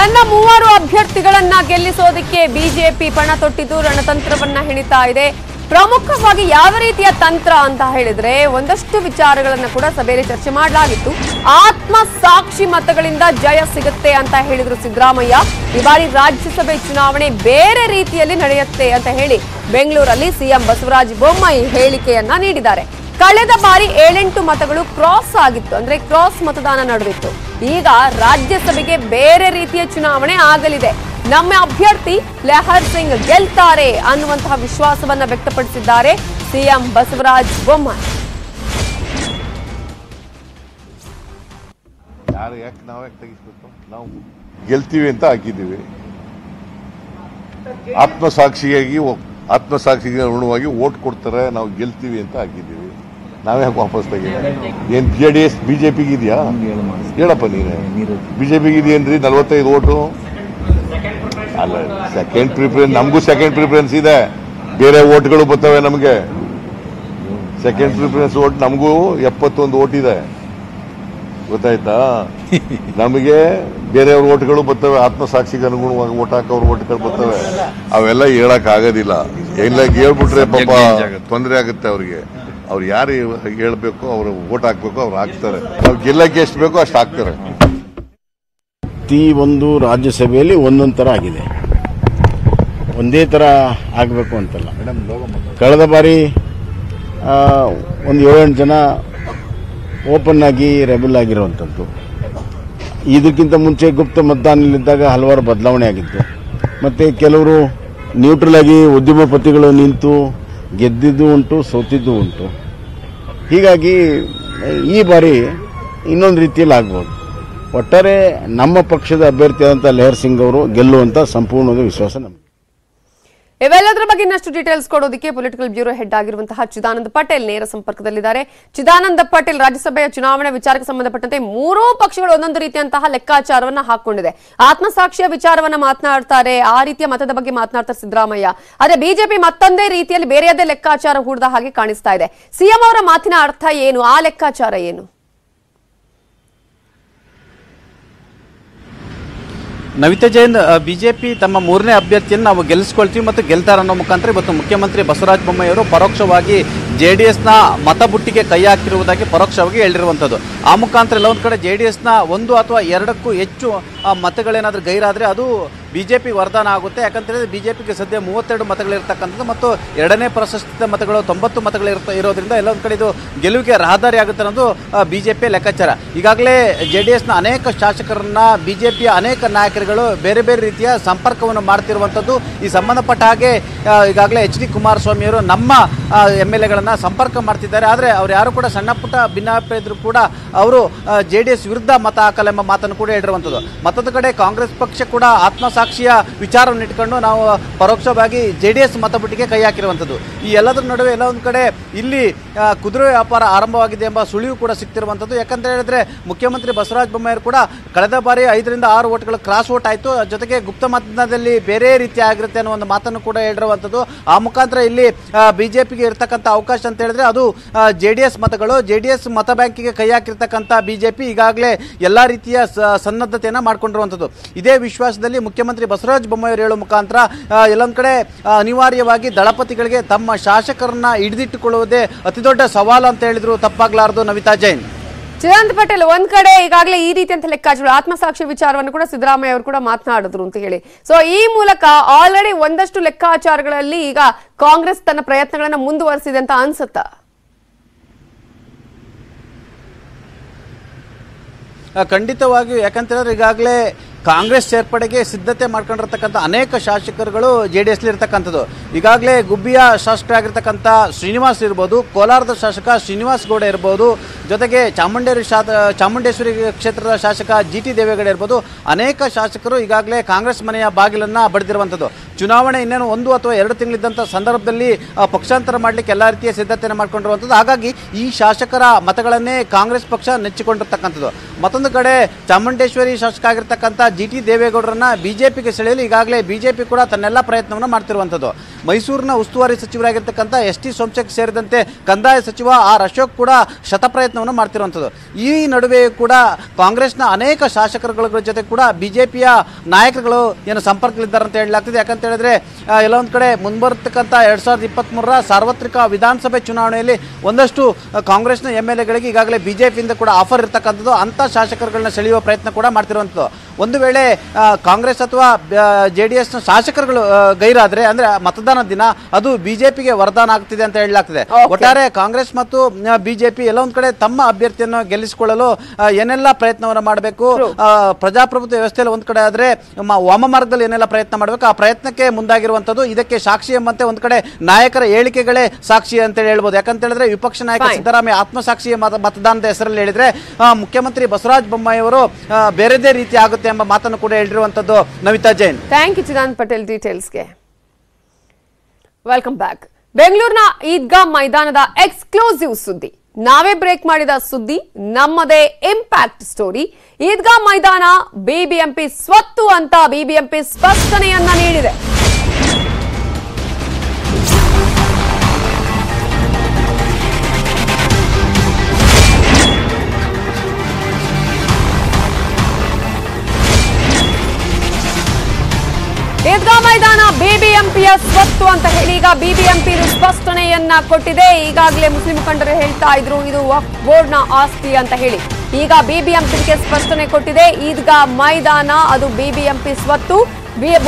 ತನ್ನ ಮೂವರು ಅಭ್ಯರ್ಥಿಗಳನ್ನ ಗೆಲ್ಲಿಸೋದಕ್ಕೆ ಬಿಜೆಪಿ ಪಣ ತೊಟ್ಟಿದ್ದು ರಣತಂತ್ರವನ್ನ ಹೆಣಿತಾ ಇದೆ. ಪ್ರಮುಖವಾಗಿ ಯಾವ ರೀತಿಯ ತಂತ್ರ ಅಂತ ಹೇಳಿದ್ರೆ, ಒಂದಷ್ಟು ವಿಚಾರಗಳನ್ನು ಕೂಡ ಸಭೆಯಲ್ಲಿ ಚರ್ಚೆ ಮಾಡಲಾಗಿತ್ತು. ಆತ್ಮ ಸಾಕ್ಷಿ ಮತಗಳಿಂದ ಜಯ ಸಿಗುತ್ತೆ ಅಂತ ಹೇಳಿದ್ರು ಸಿದ್ದರಾಮಯ್ಯ. ಈ ಬಾರಿ ರಾಜ್ಯಸಭೆ ಚುನಾವಣೆ ಬೇರೆ ರೀತಿಯಲ್ಲಿ ನಡೆಯುತ್ತೆ ಅಂತ ಹೇಳಿ ಬೆಂಗಳೂರಲ್ಲಿ ಸಿಎಂ ಬಸವರಾಜ ಬೊಮ್ಮಾಯಿ ಹೇಳಿಕೆಯನ್ನ ನೀಡಿದ್ದಾರೆ. ಕಳೆದ ಬಾರಿ ಏಳೆಂಟು ಮತಗಳು ಕ್ರಾಸ್ ಆಗಿತ್ತು, ಅಂದ್ರೆ ಕ್ರಾಸ್ ಮತದಾನ ನಡೆದಿತ್ತು. ಈಗ ರಾಜ್ಯಸಭೆಗೆ ಬೇರೆ ರೀತಿಯ ಚುನಾವಣೆ ಆಗಲಿದೆ. ನಮ್ಮ ಅಭ್ಯರ್ಥಿ ಲೆಹರ್ ಸಿಂಗ್ ಗೆಲ್ತಾರೆ ಅನ್ನುವಂತಹ ವಿಶ್ವಾಸವನ್ನ ವ್ಯಕ್ತಪಡಿಸಿದ್ದಾರೆ ಸಿಎಂ ಬಸವರಾಜ ಬೊಮ್ಮಾಯಿ. ನಾವು ಗೆಲ್ತೀವಿ ಅಂತ ಹಾಕಿದ್ದೀವಿ. ಆತ್ಮಸಾಕ್ಷಿಯಾಗಿ ಆತ್ಮಸಾಕ್ಷಿಗೆ ಅನುಗುಣವಾಗಿ ವೋಟ್ ಕೊಡ್ತಾರೆ, ನಾವು ಗೆಲ್ತೀವಿ ಅಂತ ಹಾಕಿದ್ದೀವಿ. ನಾವೇ ಯಾಕೆ ವಾಪಸ್ ತೆಗಿದ್ದೀವಿ? ಏನು ಜೆ ಡಿ ಎಸ್ ಬಿಜೆಪಿಗೆ ಇದೆಯಾ? ಹೇಳಪ್ಪ ನೀನೇ, ಬಿಜೆಪಿಗೆ ಇದೆಯೇನ್ರಿ ನಲ್ವತ್ತೈದು ಓಟು? ಅಲ್ಲ, ಸೆಕೆಂಡ್ ಪ್ರಿಫರೆನ್ಸ್ ನಮಗೂ ಸೆಕೆಂಡ್ ಪ್ರಿಫರೆನ್ಸ್ ಇದೆ, ಬೇರೆ ಓಟ್ಗಳು ಬರ್ತವೆ ನಮಗೆ. ಸೆಕೆಂಡ್ ಪ್ರಿಫರೆನ್ಸ್ ಓಟ್ ನಮಗೂ ಎಪ್ಪತ್ತೊಂದು ಓಟ್ ಇದೆ, ಗೊತ್ತಾಯ್ತಾ? ನಮಗೆ ಬೇರೆಯವ್ರ ಓಟ್ಗಳು ಬರ್ತವೆ, ಆತ್ಮಸಾಕ್ಷಿಗೆ ಅನುಗುಣವಾಗಿ ಓಟ್ ಹಾಕೋರು ಓಟ್ಗಳು ಬರ್ತವೆ. ಅವೆಲ್ಲ ಹೇಳಕ್ಕಾಗೋದಿಲ್ಲ, ಎಲ್ಲ ಹೇಳ್ಬಿಟ್ರೆ ಪಾಪ ತೊಂದರೆ ಆಗುತ್ತೆ ಅವ್ರಿಗೆ. ಅವ್ರು ಯಾರು ಹೇಳಬೇಕು, ಅವರು ಓಟ್ ಹಾಕ್ಬೇಕು, ಅವ್ರು ಹಾಕ್ತಾರೆ. ಅವ್ರು ಗೆಲ್ಲಕ್ಕೆ ಎಷ್ಟು ಬೇಕೋ ಅಷ್ಟು ಹಾಕ್ತಾರೆ. ಪ್ರತಿಯೊಂದು ರಾಜ್ಯಸಭೆಯಲ್ಲಿ ಒಂದೊಂದು ಥರ ಆಗಿದೆ, ಒಂದೇ ಥರ ಆಗಬೇಕು ಅಂತಲ್ಲ. ಕಳೆದ ಬಾರಿ ಒಂದು ಏಳೆಂಟು ಜನ ಓಪನ್ ಆಗಿ ರೆಬೆಲ್ ಆಗಿರುವಂಥದ್ದು. ಇದಕ್ಕಿಂತ ಮುಂಚೆ ಗುಪ್ತ ಮತದಾನದಲ್ಲಿದ್ದಾಗ ಹಲವಾರು ಬದಲಾವಣೆ ಆಗಿತ್ತು. ಮತ್ತು ಕೆಲವರು ನ್ಯೂಟ್ರಲ್ ಆಗಿ ಉದ್ಯಮಪತಿಗಳು ನಿಂತು ಗೆದ್ದಿದ್ದು ಉಂಟು, ಸೋತಿದ್ದು ಉಂಟು. ಹೀಗಾಗಿ ಈ ಬಾರಿ ಇನ್ನೊಂದು ರೀತಿಯಲ್ಲಿ ಆಗ್ಬೋದು. ಒಟ್ಟಾರೆ ನಮ್ಮ ಪಕ್ಷದ ಅಭ್ಯರ್ಥಿಯಾದಂಥ ಲೆಹರ್ ಸಿಂಗ್ ಅವರು ಗೆಲ್ಲುವಂತ ಸಂಪೂರ್ಣವಾದ ವಿಶ್ವಾಸ ನಮಗೆ. ಇವೆಲ್ಲದರ ಬಗ್ಗೆ ಇನ್ನಷ್ಟು ಡೀಟೇಲ್ಸ್ ಕೊಡೋದಕ್ಕೆ ಪೊಲಿಟಿಕಲ್ ಬ್ಯೂರೋ ಹೆಡ್ ಆಗಿರುವಂತಹ ಚಿದಾನಂದ ಪಟೇಲ್ ನೇರ ಸಂಪರ್ಕದಲ್ಲಿದ್ದಾರೆ. ಚಿದಾನಂದ ಪಟೇಲ್, ರಾಜ್ಯಸಭೆಯ ಚುನಾವಣಾ ವಿಚಾರಕ್ಕೆ ಸಂಬಂಧಪಟ್ಟಂತೆ ಮೂರೂ ಪಕ್ಷಗಳು ಒಂದೊಂದು ರೀತಿಯಂತಹ ಲೆಕ್ಕಾಚಾರವನ್ನ ಹಾಕೊಂಡಿದೆ. ಆತ್ಮಸಾಕ್ಷಿಯ ವಿಚಾರವನ್ನ ಮಾತನಾಡ್ತಾರೆ, ಆ ರೀತಿಯ ಮತದ ಬಗ್ಗೆ ಮಾತನಾಡ್ತಾರೆ ಸಿದ್ದರಾಮಯ್ಯ. ಆದ್ರೆ ಬಿಜೆಪಿ ಮತ್ತೊಂದೇ ರೀತಿಯಲ್ಲಿ ಬೇರೆಯದೇ ಲೆಕ್ಕಾಚಾರ ಹೂಡಿದ ಹಾಗೆ ಕಾಣಿಸ್ತಾ ಇದೆ. ಸಿಎಂ ಅವರ ಮಾತಿನ ಅರ್ಥ ಏನು? ಆ ಲೆಕ್ಕಾಚಾರ ಏನು? ನವಿತಾ ಜೈನ್, ಬಿಜೆಪಿ ತಮ್ಮ ಮೂರನೇ ಅಭ್ಯರ್ಥಿಯನ್ನು ನಾವು ಗೆಲ್ಲಿಸ್ಕೊಳ್ತೀವಿ ಮತ್ತು ಗೆಲ್ತಾರೆ ಅನ್ನೋ ಮುಖಾಂತರ ಇವತ್ತು ಮುಖ್ಯಮಂತ್ರಿ ಬಸವರಾಜ ಬೊಮ್ಮಾಯಿ ಅವರು ಪರೋಕ್ಷವಾಗಿ ಜೆ ಡಿ ಎಸ್ನ ಮತಬುಟ್ಟಿಗೆ ಕೈ ಹಾಕಿರುವುದಾಗಿ ಪರೋಕ್ಷವಾಗಿ ಹೇಳಿರುವಂಥದ್ದು. ಆ ಮುಖಾಂತರ ಎಲ್ಲ ಒಂದು ಕಡೆ ಜೆ ಡಿ ಎಸ್ನ ಒಂದು ಅಥವಾ ಎರಡಕ್ಕೂ ಹೆಚ್ಚು ಮತಗಳೇನಾದರೂ ಗೈರಾದರೆ ಅದು ಬಿಜೆಪಿ ವರದಾನ ಆಗುತ್ತೆ. ಯಾಕಂತೇಳಿದ್ರೆ ಬಿಜೆಪಿಗೆ ಸದ್ಯ ಮೂವತ್ತೆರಡು ಮತಗಳಿರ್ತಕ್ಕಂಥದ್ದು ಮತ್ತು ಎರಡನೇ ಪ್ರಶಸ್ತ ಮತಗಳು ತೊಂಬತ್ತು ಮತಗಳಿರ್ತ ಇರೋದ್ರಿಂದ ಎಲ್ಲೊಂದು ಕಡೆ ಇದು ಗೆಲುವಿಗೆ ರಹದಾರಿ ಆಗುತ್ತೆ ಅನ್ನೋದು ಬಿಜೆಪಿಯ ಲೆಕ್ಕಾಚಾರ. ಈಗಾಗಲೇ ಜೆ ಡಿ ಎಸ್ನ ಅನೇಕ ಶಾಸಕರನ್ನ ಬಿಜೆಪಿಯ ಅನೇಕ ನಾಯಕರುಗಳು ಬೇರೆ ಬೇರೆ ರೀತಿಯ ಸಂಪರ್ಕವನ್ನು ಮಾಡ್ತಿರುವಂಥದ್ದು. ಈ ಸಂಬಂಧಪಟ್ಟ ಹಾಗೆ ಈಗಾಗಲೇ ಎಚ್ ಡಿ ಕುಮಾರಸ್ವಾಮಿಯವರು ನಮ್ಮ ಎಮ್ ಎಲ್ ಎಗಳನ್ನು ಸಂಪರ್ಕ ಮಾಡ್ತಿದ್ದಾರೆ. ಆದರೆ ಅವ್ರು ಯಾರು ಕೂಡ ಸಣ್ಣ ಪುಟ್ಟ ಭಿನ್ನಾಭಿಪ್ರಾಯ ಇದ್ದರೂ ಕೂಡ ಅವರು ಜೆ ಡಿ ಎಸ್ ವಿರುದ್ಧ ಮತ ಹಾಕಲ್ಲ ಎಂಬ ಮಾತನ್ನು ಕೂಡ ಹೇಳಿರುವಂಥದ್ದು. ಮತ್ತೊಂದು ಕಡೆ ಕಾಂಗ್ರೆಸ್ ಪಕ್ಷ ಕೂಡ ಆತ್ಮ ಸಾಕ್ಷಿಯ ವಿಚಾರವನ್ನು ಇಟ್ಕೊಂಡು ನಾವು ಪರೋಕ್ಷವಾಗಿ ಜೆ ಡಿ ಎಸ್ ಮತಪಟ್ಟಿಗೆ ಕೈ ಹಾಕಿರುವಂಥದ್ದು. ಈ ಎಲ್ಲದರ ನಡುವೆ ಎಲ್ಲ ಒಂದು ಕಡೆ ಇಲ್ಲಿ ಕುದುರೆ ವ್ಯಾಪಾರ ಆರಂಭವಾಗಿದೆ ಎಂಬ ಸುಳಿವು ಕೂಡ ಸಿಗ್ತಿರುವಂಥದ್ದು. ಯಾಕಂತ ಹೇಳಿದ್ರೆ ಮುಖ್ಯಮಂತ್ರಿ ಬಸವರಾಜ ಬೊಮ್ಮಾಯಿ ಕೂಡ ಕಳೆದ ಬಾರಿ ಐದರಿಂದ ಆರು ಓಟ್ಗಳು ಕ್ರಾಸ್ ಓಟ್ ಆಯಿತು, ಜೊತೆಗೆ ಗುಪ್ತ ಮತದಾನದಲ್ಲಿ ಬೇರೆ ರೀತಿ ಆಗಿರುತ್ತೆ ಅನ್ನೋ ಒಂದು ಮಾತನ್ನು ಕೂಡ ಹೇಳಿರುವಂಥದ್ದು. ಆ ಮುಖಾಂತರ ಇಲ್ಲಿ ಬಿಜೆಪಿಗೆ ಇರ್ತಕ್ಕಂಥ ಅವಕಾಶ ಅವಕಾಶ ಅಂತ ಹೇಳಿದ್ರೆ ಅದು ಜೆಡಿಎಸ್ ಮತಗಳು ಜೆಡಿಎಸ್ ಮತ ಬ್ಯಾಂಕಿಗೆ ಕೈ ಹಾಕಿರತಕ್ಕಂತ ಬಿಜೆಪಿ ಈಗಾಗಲೇ ಎಲ್ಲಾ ರೀತಿಯ ಸನ್ನದ್ಧತೆಯನ್ನು ಮಾಡಿಕೊಂಡಿರುವಂತದ್ದು. ಇದೇ ವಿಶ್ವಾಸದಲ್ಲಿ ಮುಖ್ಯಮಂತ್ರಿ ಬಸವರಾಜ ಬೊಮ್ಮಾಯಿ ಅವರು ಹೇಳೋ ಮುಖಾಂತರ ಎಲ್ಲೊಂದು ಕಡೆ ಅನಿವಾರ್ಯವಾಗಿ ದಳಪತಿಗಳಿಗೆ ತಮ್ಮ ಶಾಸಕರನ್ನ ಹಿಡಿದಿಟ್ಟುಕೊಳ್ಳುವುದೇ ಅತಿ ದೊಡ್ಡ ಸವಾಲು ಅಂತ ಹೇಳಿದ್ರು ತಪ್ಪಾಗಲಾರದು. ನವಿತಾ ಜೈನ್ ಜಯಂತ್ ಪಟೇಲ್ ಒಂದ್ ಕಡೆ ಈಗಾಗಲೇ ಈ ರೀತಿ ಅಂತ ಲೆಕ್ಕಾಚಾರಗಳು ಆತ್ಮಸಾಕ್ಷಿ ವಿಚಾರವನ್ನು ಕೂಡ ಸಿದ್ದರಾಮಯ್ಯ ಅವರು ಕೂಡ ಮಾತನಾಡಿದ್ರು ಅಂತ ಹೇಳಿ ಸೊ ಈ ಮೂಲಕ ಆಲ್ರೆಡಿ ಒಂದಷ್ಟು ಲೆಕ್ಕಾಚಾರಗಳಲ್ಲಿ ಈಗ ಕಾಂಗ್ರೆಸ್ ತನ್ನ ಪ್ರಯತ್ನಗಳನ್ನು ಮುಂದುವರಿಸಿದೆ ಅಂತ ಅನ್ಸುತ್ತಾ? ಖಂಡಿತವಾಗಿಯೂ. ಯಾಕಂತಂದ್ರೆ ಈಗಾಗಲೇ ಕಾಂಗ್ರೆಸ್ ಸೇರ್ಪಡೆಗೆ ಸಿದ್ಧತೆ ಮಾಡ್ಕೊಂಡಿರತಕ್ಕಂಥ ಅನೇಕ ಶಾಸಕರುಗಳು ಜೆ ಡಿ ಎಸ್ ಇರತಕ್ಕಂಥದ್ದು. ಈಗಾಗಲೇ ಗುಬ್ಬಿಯ ಶಾಸಕರಾಗಿರ್ತಕ್ಕಂಥ ಶ್ರೀನಿವಾಸ್ ಇರ್ಬೋದು, ಕೋಲಾರದ ಶಾಸಕ ಶ್ರೀನಿವಾಸ ಗೌಡ ಇರ್ಬೋದು, ಜೊತೆಗೆ ಚಾಮುಂಡೇರಿ ಶಾ ಚಾಮುಂಡೇಶ್ವರಿ ಕ್ಷೇತ್ರದ ಶಾಸಕ ಜಿ ಟಿ ದೇವೇಗೌಡ ಇರ್ಬೋದು, ಅನೇಕ ಶಾಸಕರು ಈಗಾಗಲೇ ಕಾಂಗ್ರೆಸ್ ಮನೆಯ ಬಾಗಿಲನ್ನು ಬಡಿದಿರುವಂಥದ್ದು. ಚುನಾವಣೆ ಇನ್ನೇನು ಒಂದು ಅಥವಾ ಎರಡು ತಿಂಗಳಿದ್ದಂಥ ಸಂದರ್ಭದಲ್ಲಿ ಪಕ್ಷಾಂತರ ಮಾಡಲಿಕ್ಕೆ ಎಲ್ಲ ರೀತಿಯ ಸಿದ್ಧತೆಯನ್ನು ಮಾಡಿಕೊಂಡಿರುವಂಥದ್ದು. ಹಾಗಾಗಿ ಈ ಶಾಸಕರ ಮತಗಳನ್ನೇ ಕಾಂಗ್ರೆಸ್ ಪಕ್ಷ ನೆಚ್ಚಿಕೊಂಡಿರ್ತಕ್ಕಂಥದ್ದು. ಮತ್ತೊಂದು ಕಡೆ ಚಾಮುಂಡೇಶ್ವರಿ ಶಾಸಕ ಆಗಿರ್ತಕ್ಕಂಥ ಜಿ ಟಿ ದೇವೇಗೌಡರನ್ನ ಬಿಜೆಪಿಗೆ ಸೆಳೆಯಲು ಈಗಾಗಲೇ ಬಿಜೆಪಿ ಕೂಡ ತನ್ನೆಲ್ಲ ಪ್ರಯತ್ನವನ್ನು ಮಾಡ್ತಿರುವಂಥದ್ದು. ಮೈಸೂರಿನ ಉಸ್ತುವಾರಿ ಸಚಿವರಾಗಿರ್ತಕ್ಕಂಥ ಎಸ್ ಟಿ ಸೋಮಶೇಖರ್ ಸೇರಿದಂತೆ ಕಂದಾಯ ಸಚಿವ ಆರ್ ಅಶೋಕ್ ಕೂಡ ಶತಪ್ರಯತ್ನವನ್ನು ಮಾಡ್ತಿರುವಂಥದ್ದು. ಈ ನಡುವೆಯೂ ಕೂಡ ಕಾಂಗ್ರೆಸ್ನ ಅನೇಕ ಶಾಸಕರುಗಳ ಜೊತೆ ಕೂಡ ಬಿಜೆಪಿಯ ನಾಯಕರುಗಳು ಏನು ಸಂಪರ್ಕದಲ್ಲಿದ್ದಾರೆ ಅಂತ ಹೇಳಲಾಗ್ತಿದೆ. ಯಾಕಂತ ಹೇಳಿದ್ರೆ ಎಲ್ಲೊಂದು ಕಡೆ ಮುಂಬರ್ತಕ್ಕಂಥ ಎರಡು ಸಾವಿರದ ಇಪ್ಪತ್ತ್ ಮೂರರ ಸಾರ್ವತ್ರಿಕ ವಿಧಾನಸಭೆ ಚುನಾವಣೆಯಲ್ಲಿ ಒಂದಷ್ಟು ಕಾಂಗ್ರೆಸ್ನ ಎಂ ಎಲ್ ಎಗಳಿಗೆ ಈಗಾಗಲೇ ಬಿಜೆಪಿಯಿಂದ ಕೂಡ ಆಫರ್ ಇರ್ತಕ್ಕಂಥದ್ದು. ಅಂಥ ಶಾಸಕರುಗಳನ್ನ ಸೆಳೆಯುವ ಪ್ರಯತ್ನ ಕೂಡ ಮಾಡ್ತಿರುವಂಥದ್ದು. ಒಂದು ವೇಳೆ ಕಾಂಗ್ರೆಸ್ ಅಥವಾ ಜೆ ಡಿ ಎಸ್ನ ಶಾಸಕರುಗಳು ಗೈರಾದರೆ ಅಂದ್ರೆ ಮತದಾನ ದಿನ ಅದು ಬಿಜೆಪಿಗೆ ವರದಾನ ಆಗ್ತಿದೆ ಅಂತ ಹೇಳಲಾಗ್ತಿದೆ. ಒಟ್ಟಾರೆ ಕಾಂಗ್ರೆಸ್ ಮತ್ತು ಬಿಜೆಪಿ ಎಲ್ಲೊಂದು ಕಡೆ ತಮ್ಮ ಅಭ್ಯರ್ಥಿಯನ್ನು ಗೆಲ್ಲಿಸಿಕೊಳ್ಳಲು ಏನೆಲ್ಲ ಪ್ರಯತ್ನವನ್ನು ಮಾಡಬೇಕು, ಪ್ರಜಾಪ್ರಭುತ್ವ ವ್ಯವಸ್ಥೆಯಲ್ಲಿ ಒಂದು ಕಡೆ ಆದರೆ ವಾಮ ಮಾರ್ಗದಲ್ಲಿ ಏನೆಲ್ಲ ಪ್ರಯತ್ನ ಮಾಡಬೇಕು ಆ ಪ್ರಯತ್ನಕ್ಕೆ ಮುಂದಾಗಿರುವಂಥದ್ದು. ಇದಕ್ಕೆ ಸಾಕ್ಷಿ ಎಂಬಂತೆ ಒಂದು ಕಡೆ ನಾಯಕರ ಹೇಳಿಕೆಗಳೇ ಸಾಕ್ಷಿ ಅಂತೇಳಿ ಹೇಳ್ಬೋದು. ಯಾಕಂತ ಹೇಳಿದ್ರೆ ವಿಪಕ್ಷ ನಾಯಕ ಸಿದ್ದರಾಮಯ್ಯ ಆತ್ಮಸಾಕ್ಷಿ ಮತದಾನದ ಹೆಸರಲ್ಲಿ ಹೇಳಿದ್ರೆ ಮುಖ್ಯಮಂತ್ರಿ ಬಸವರಾಜ ಬೊಮ್ಮಾಯಿ ಅವರು ಬೇರೆದೇ ರೀತಿ ಆಗುತ್ತೆ ಎಂಬ ಮಾತನ್ನು ಕೂಡ ಹೇಳಿರುವಂತದ್ದು. ನವಿತಾ ಜೈನ್, ಥ್ಯಾಂಕ್ ಯು ಚಿದಾನಂದ ಪಟೇಲ್ ಡೀಟೇಲ್ಸ್ಗೆ. Welcome back. ಬೆಂಗಳೂರಿನ ಈದ್ಗಾ ಮೈದಾನದ ಎಕ್ಸ್ಕ್ಲೂಸಿವ್ ಸುದ್ದಿ, ನಾವೇ ಬ್ರೇಕ್ ಮಾಡಿದ ಸುದ್ದಿ, ನಮ್ಮದೇ ಇಂಪ್ಯಾಕ್ಟ್ ಸ್ಟೋರಿ. ಈದ್ಗಾ ಮೈದಾನ ಬಿಬಿಎಂಪಿ ಸ್ವತ್ತು ಅಂತ ಬಿಬಿಎಂಪಿ ಸ್ಪಷ್ಟನೆಯನ್ನ ನೀಡಿದೆ. ಈದ್ಗಾ ಮೈದಾನ ಬಿಬಿಎಂಪಿಯ ಸ್ವತ್ತು ಅಂತ ಹೇಳಿ ಈಗ ಬಿಬಿಎಂಪಿ ಸ್ಪಷ್ಟನೆಯನ್ನ ಕೊಟ್ಟಿದೆ. ಈಗಾಗಲೇ ಮುಸ್ಲಿಂ ಮುಖಂಡರು ಹೇಳ್ತಾ ಇದ್ರು ಇದು ವಕ್ಫ್ ಬೋರ್ಡ್ನ ಆಸ್ತಿ ಅಂತ ಹೇಳಿ. ಈಗ ಬಿಬಿಎಂಪಿಗೆ ಸ್ಪಷ್ಟನೆ ಕೊಟ್ಟಿದೆ, ಈದ್ಗಾ ಮೈದಾನ ಅದು ಬಿಬಿಎಂಪಿ ಸ್ವತ್ತು,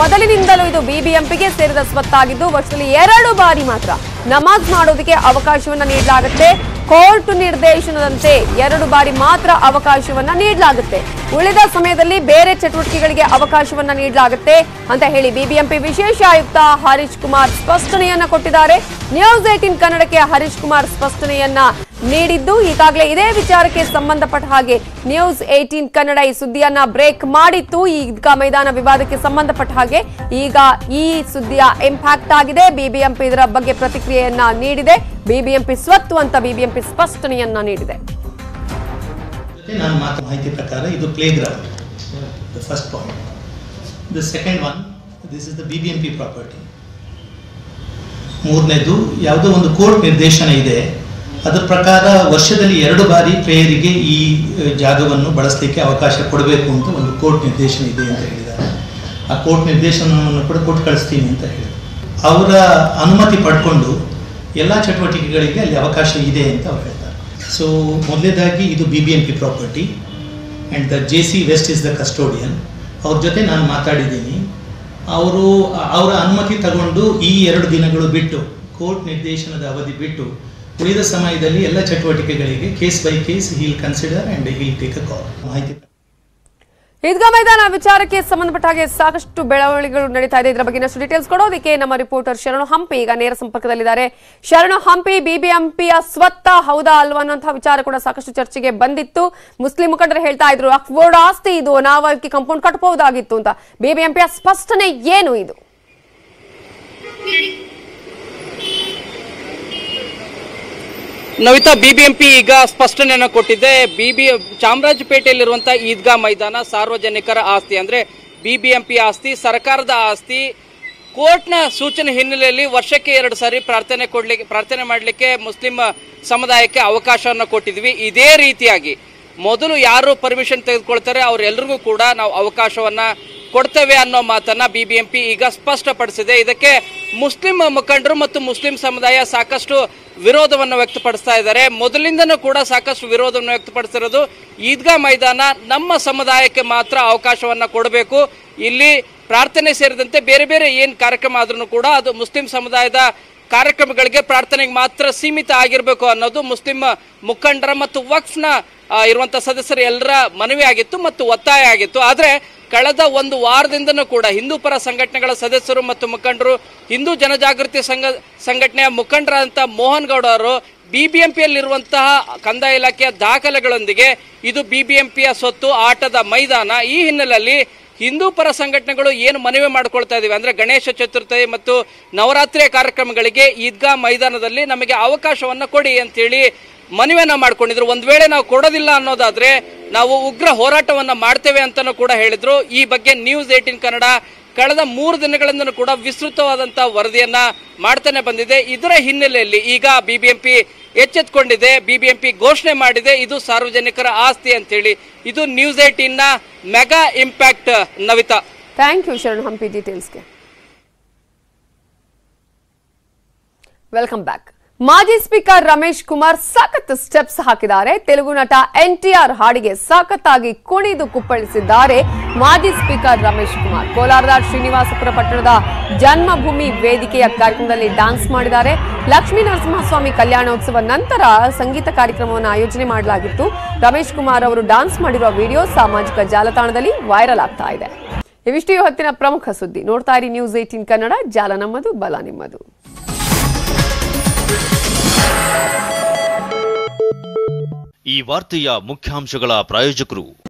ಮೊದಲಿನಿಂದಲೂ ಇದು ಬಿಬಿಎಂಪಿಗೆ ಸೇರಿದ ಸ್ವತ್ತಾಗಿದ್ದು ವರ್ಷದಲ್ಲಿ ಎರಡು ಬಾರಿ ಮಾತ್ರ ನಮಾಜ್ ಮಾಡೋದಕ್ಕೆ ಅವಕಾಶವನ್ನ ನೀಡಲಾಗುತ್ತೆ. ಕೋರ್ಟ್ ನಿರ್ದೇಶನದಂತೆ ಎರಡು ಬಾರಿ ಮಾತ್ರ ಅವಕಾಶವನ್ನ ನೀಡಲಾಗುತ್ತೆ, ಉಳಿದ ಸಮಯದಲ್ಲಿ ಬೇರೆ ಚಟುವಟಿಕೆಗಳಿಗೆ ಅವಕಾಶವನ್ನ ನೀಡಲಾಗುತ್ತೆ ಅಂತ ಹೇಳಿ ಬಿಬಿಎಂಪಿ ವಿಶೇಷ ಆಯುಕ್ತ ಹರೀಶ್ ಕುಮಾರ್ ಸ್ಪಷ್ಟನೆಯನ್ನ ಕೊಟ್ಟಿದ್ದಾರೆ. ನ್ಯೂಸ್ ಏಟೀನ್ ಕನ್ನಡಕ್ಕೆ ಹರೀಶ್ ಕುಮಾರ್ ಸ್ಪಷ್ಟನೆಯನ್ನ ನೀಡಿದ್ದು, ಈಗಾಗಲೇ ಇದೇ ವಿಚಾರಕ್ಕೆ ಸಂಬಂಧಪಟ್ಟ ಹಾಗೆ ನ್ಯೂಸ್ ಏಟೀನ್ ಕನ್ನಡ ಈ ಸುದ್ದಿಯನ್ನ ಬ್ರೇಕ್ ಮಾಡಿತ್ತು. ಈದ್ಗಾ ಮೈದಾನ ವಿವಾದಕ್ಕೆ ಸಂಬಂಧಪಟ್ಟ ಹಾಗೆ ಈಗ ಈ ಸುದ್ದಿಯ ಇಂಪ್ಯಾಕ್ಟ್ ಆಗಿದೆ. ಬಿಬಿಎಂಪಿ ಇದರ ಬಗ್ಗೆ ಪ್ರತಿಕ್ರಿಯೆಯನ್ನ ನೀಡಿದೆ. ಬಿಬಿಎಂಪಿ ಸ್ವತ್ತು ಅಂತ ಬಿಬಿಎಂಪಿ ಸ್ಪಷ್ಟನೆಯನ್ನ ನೀಡಿದೆ. ಮಾಹಿತಿ ಪ್ರಕಾರ ಇದು playground. The first point. The second one, this is the BBMP property. ಮೂರನೇದು, ಯಾವುದೋ ಒಂದು ಕೋರ್ಟ್ ನಿರ್ದೇಶನ ಇದೆ, ಅದರ ಪ್ರಕಾರ ವರ್ಷದಲ್ಲಿ ಎರಡು ಬಾರಿ ಪ್ರೇಯರಿಗೆ ಈ ಜಾಗವನ್ನು ಬಳಸಲಿಕ್ಕೆ ಅವಕಾಶ ಕೊಡಬೇಕು ಅಂತ ಒಂದು ಕೋರ್ಟ್ ನಿರ್ದೇಶನ ಇದೆ ಅಂತ ಹೇಳಿದ್ದಾರೆ. ಆ ಕೋರ್ಟ್ ನಿರ್ದೇಶನವನ್ನು ಕೂಡ ಕೊಟ್ಟು ಕಳಿಸ್ತೀನಿ ಅಂತ ಹೇಳಿದರು. ಅವರ ಅನುಮತಿ ಪಡ್ಕೊಂಡು ಎಲ್ಲ ಚಟುವಟಿಕೆಗಳಿಗೆ ಅಲ್ಲಿ ಅವಕಾಶ ಇದೆ ಅಂತ ಅವ್ರು ಹೇಳ್ತಾರೆ. ಸೊ ಮೊದಲೇದಾಗಿ ಇದು B B M P property and the J C west is the custodian. ಅವ್ರ ಜೊತೆ ನಾನು ಮಾತಾಡಿದ್ದೀನಿ. ಅವರು ಅವರ ಅನುಮತಿ ತಗೊಂಡು ಈ ಎರಡು ದಿನಗಳು ಬಿಟ್ಟು, ಕೋರ್ಟ್ ನಿರ್ದೇಶನದ ಅವಧಿ ಬಿಟ್ಟು, ಉಳಿದ ಸಮಯದಲ್ಲಿ ಎಲ್ಲ ಚಟುವಟಿಕೆಗಳಿಗೆ case by case he'll consider and he'll take a call. ಮಾಹಿತಿ ಈದ್ಗಾ ಮೈದಾನ ವಿಚಾರಕ್ಕೆ ಸಂಬಂಧಪಟ್ಟ ಹಾಗೆ ಸಾಕಷ್ಟು ಬೆಳವಣಿಗೆಗಳು ನಡೀತಾ ಇದೆ. ಇದರ ಬಗ್ಗೆ ಇನ್ನಷ್ಟು ಡೀಟೇಲ್ಸ್ ಕೊಡೋದಕ್ಕೆ ನಮ್ಮ ರಿಪೋರ್ಟರ್ ಶರಣು ಹಂಪಿ ಈಗ ನೇರ ಸಂಪರ್ಕದಲ್ಲಿದ್ದಾರೆ. ಶರಣು ಹಂಪಿ, ಬಿಬಿಎಂಪಿಯ ಸ್ವತ್ತ ಹೌದಾ ಅಲ್ವಾ ಅನ್ನೋಂತಹ ವಿಚಾರ ಕೂಡ ಸಾಕಷ್ಟು ಚರ್ಚೆಗೆ ಬಂದಿತ್ತು. ಮುಸ್ಲಿಂ ಮುಖಂಡರು ಹೇಳ್ತಾ ಇದ್ರು ವಕ್ಫ್ ಬೋರ್ಡ್ ಆಸ್ತಿ ಇದು, ನಾವು ಅದಕ್ಕೆ ಕಾಂಪೌಂಡ್ ಕಟ್ಟಬಹುದಾಗಿತ್ತು ಅಂತ. ಬಿಬಿಎಂಪಿಯ ಸ್ಪಷ್ಟನೆ ಏನು ಇದು? ನವಿತಾ, ಬಿಬಿಎಂಪಿ ಈಗ ಸ್ಪಷ್ಟನೆಯನ್ನು ಕೊಟ್ಟಿದೆ. ಬಿಬಿ ಚಾಮರಾಜಪೇಟೆಯಲ್ಲಿರುವಂತಹ ಈದ್ಗಾ ಮೈದಾನ ಸಾರ್ವಜನಿಕರ ಆಸ್ತಿ, ಅಂದ್ರೆ ಬಿಬಿಎಂಪಿ ಆಸ್ತಿ, ಸರ್ಕಾರದ ಆಸ್ತಿ, ಕೋರ್ಟ್ನ ಸೂಚನೆ ಹಿನ್ನೆಲೆಯಲ್ಲಿ ವರ್ಷಕ್ಕೆ ಎರಡು ಸಾರಿ ಪ್ರಾರ್ಥನೆ ಕೊಡಲಿಕ್ಕೆ ಪ್ರಾರ್ಥನೆ ಮಾಡಲಿಕ್ಕೆ ಮುಸ್ಲಿಂ ಸಮುದಾಯಕ್ಕೆ ಅವಕಾಶವನ್ನು ಕೊಟ್ಟಿದ್ವಿ. ಇದೇ ರೀತಿಯಾಗಿ ಮೊದಲು ಯಾರು ಪರ್ಮಿಷನ್ ತೆಗೆದುಕೊಳ್ಳುತ್ತಾರೆ ಅವರೆಲ್ಲರಿಗೂ ಕೂಡ ನಾವು ಅವಕಾಶವನ್ನು ಕೊಡ್ತೇವೆ ಅನ್ನೋ ಮಾತನ್ನ ಬಿಬಿಎಂಪಿ ಈಗ ಸ್ಪಷ್ಟಪಡಿಸಿದೆ. ಇದಕ್ಕೆ ಮುಸ್ಲಿಂ ಮುಖಂಡರು ಮತ್ತು ಮುಸ್ಲಿಂ ಸಮುದಾಯ ಸಾಕಷ್ಟು ವಿರೋಧವನ್ನು ವ್ಯಕ್ತಪಡಿಸ್ತಾ ಇದ್ದಾರೆ. ಮೊದಲಿಂದನೂ ಕೂಡ ಸಾಕಷ್ಟು ವಿರೋಧವನ್ನು ವ್ಯಕ್ತಪಡಿಸಿರೋದು ಈದ್ಗಾ ಮೈದಾನ ನಮ್ಮ ಸಮುದಾಯಕ್ಕೆ ಮಾತ್ರ ಅವಕಾಶವನ್ನು ಕೊಡಬೇಕು, ಇಲ್ಲಿ ಪ್ರಾರ್ಥನೆ ಸೇರಿದಂತೆ ಬೇರೆ ಬೇರೆ ಏನು ಕಾರ್ಯಕ್ರಮ ಆದ್ರೂ ಕೂಡ ಅದು ಮುಸ್ಲಿಂ ಸಮುದಾಯದ ಕಾರ್ಯಕ್ರಮಗಳಿಗೆ ಪ್ರಾರ್ಥನೆಗೆ ಮಾತ್ರ ಸೀಮಿತ ಆಗಿರಬೇಕು ಅನ್ನೋದು ಮುಸ್ಲಿಂ ಮುಖಂಡರ ಮತ್ತು ವಕ್ಫ್ನ ಇರುವಂಥ ಸದಸ್ಯರ ಎಲ್ಲರ ಮನವಿ ಆಗಿತ್ತು ಮತ್ತು ಒತ್ತಾಯ ಆಗಿತ್ತು. ಆದರೆ ಕಳೆದ ಒಂದು ವಾರದಿಂದನೂ ಕೂಡ ಹಿಂದೂ ಪರ ಸಂಘಟನೆಗಳ ಸದಸ್ಯರು ಮತ್ತು ಮುಖಂಡರು, ಹಿಂದೂ ಜನಜಾಗೃತಿ ಸಂಘ ಸಂಘಟನೆಯ ಮುಖಂಡರಾದಂಥ ಮೋಹನ್ ಗೌಡ ಅವರು ಬಿಬಿಎಂಪಿಯಲ್ಲಿರುವಂತಹ ಕಂದಾಯ ಇಲಾಖೆಯ ದಾಖಲೆಗಳೊಂದಿಗೆ ಇದು ಬಿಬಿಎಂಪಿಯ ಸೊತ್ತು, ಆಟದ ಮೈದಾನ, ಈ ಹಿನ್ನೆಲೆಯಲ್ಲಿ ಹಿಂದೂ ಪರ ಸಂಘಟನೆಗಳು ಏನು ಮನವಿ ಮಾಡಿಕೊಳ್ತಾ ಇದ್ದೀವಿ ಅಂದರೆ ಗಣೇಶ ಚತುರ್ಥಿ ಮತ್ತು ನವರಾತ್ರಿಯ ಕಾರ್ಯಕ್ರಮಗಳಿಗೆ ಈದ್ಗಾ ಮೈದಾನದಲ್ಲಿ ನಮಗೆ ಅವಕಾಶವನ್ನು ಕೊಡಿ ಅಂತೇಳಿ ಮನವಿಯನ್ನು ಮಾಡಿಕೊಂಡಿದ್ರು. ಒಂದು ವೇಳೆ ನಾವು ಕೊಡೋದಿಲ್ಲ ಅನ್ನೋದಾದರೆ ನಾವು ಉಗ್ರ ಹೋರಾಟವನ್ನು ಮಾಡ್ತೇವೆ ಅಂತಲೂ ಕೂಡ ಹೇಳಿದರು. ಈ ಬಗ್ಗೆ ನ್ಯೂಸ್ ಏಟೀನ್ ಕನ್ನಡ ಕಳೆದ ಮೂರು ದಿನಗಳಿಂದಲೂ ಕೂಡ ವಿಸ್ತೃತವಾದಂಥ ವರದಿಯನ್ನು ಮಾಡ್ತಾನೆ ಬಂದಿದೆ. ಇದರ ಹಿನ್ನೆಲೆಯಲ್ಲಿ ಈಗ ಬಿ ಬಿ ಎಂ ಪಿ ಎಚ್ಚೆತ್ಕೊಂಡಿದೆ, ಬಿ ಬಿ ಎಂ ಪಿ ಘೋಷಣೆ ಮಾಡಿದೆ ಇದು ಸಾರ್ವಜನಿಕರ ಆಸ್ತಿ ಅಂತೇಳಿ. ಇದು ನ್ಯೂಸ್ ಏಟೀನ್ನ mega impact. Navita, thank you Sharan Hampi ಡೀಟೇಲ್ಸ್ಗೆ. Welcome back. ಮಾಜಿ ಸ್ಪೀಕರ್ ರಮೇಶ್ ಕುಮಾರ್ ಸಖತ್ ಸ್ಟೆಪ್ಸ್ ಹಾಕಿದ್ದಾರೆ. ತೆಲುಗು ನಟ ಎನ್ಟಿಆರ್ ಹಾಡಿಗೆ ಸಖತ್ತಾಗಿ ಕುಣಿದು ಕುಪ್ಪಳಿಸಿದ್ದಾರೆ ಮಾಜಿ ಸ್ಪೀಕರ್ ರಮೇಶ್ ಕುಮಾರ್. ಕೋಲಾರದ ಶ್ರೀನಿವಾಸಪುರ ಪಟ್ಟಣದ ಜನ್ಮಭೂಮಿ ವೇದಿಕೆಯ ಕಾರ್ಯಕ್ರಮದಲ್ಲಿ ಡ್ಯಾನ್ಸ್ ಮಾಡಿದ್ದಾರೆ. ಲಕ್ಷ್ಮೀ ನರಸಿಂಹಸ್ವಾಮಿ ಕಲ್ಯಾಣೋತ್ಸವ ನಂತರ ಸಂಗೀತ ಕಾರ್ಯಕ್ರಮವನ್ನು ಆಯೋಜನೆ ಮಾಡಲಾಗಿತ್ತು. ರಮೇಶ್ ಕುಮಾರ್ ಅವರು ಡ್ಯಾನ್ಸ್ ಮಾಡಿರುವ ವಿಡಿಯೋ ಸಾಮಾಜಿಕ ಜಾಲತಾಣದಲ್ಲಿ ವೈರಲ್ ಆಗ್ತಾ ಇದೆ. ಇವಿಷ್ಟು ಹೊತ್ತಿನ ಪ್ರಮುಖ ಸುದ್ದಿ. ನೋಡ್ತಾ ಇರಿ ನ್ಯೂಸ್ ಏಟೀನ್ ಕನ್ನಡ. ಜಾಲ ನಮ್ಮದು, ಬಲ ನಿಮ್ಮದು. ಈ ವಾರ್ತೆಯ ಮುಖ್ಯಾಂಶಗಳ ಪ್ರಾಯೋಜಕರು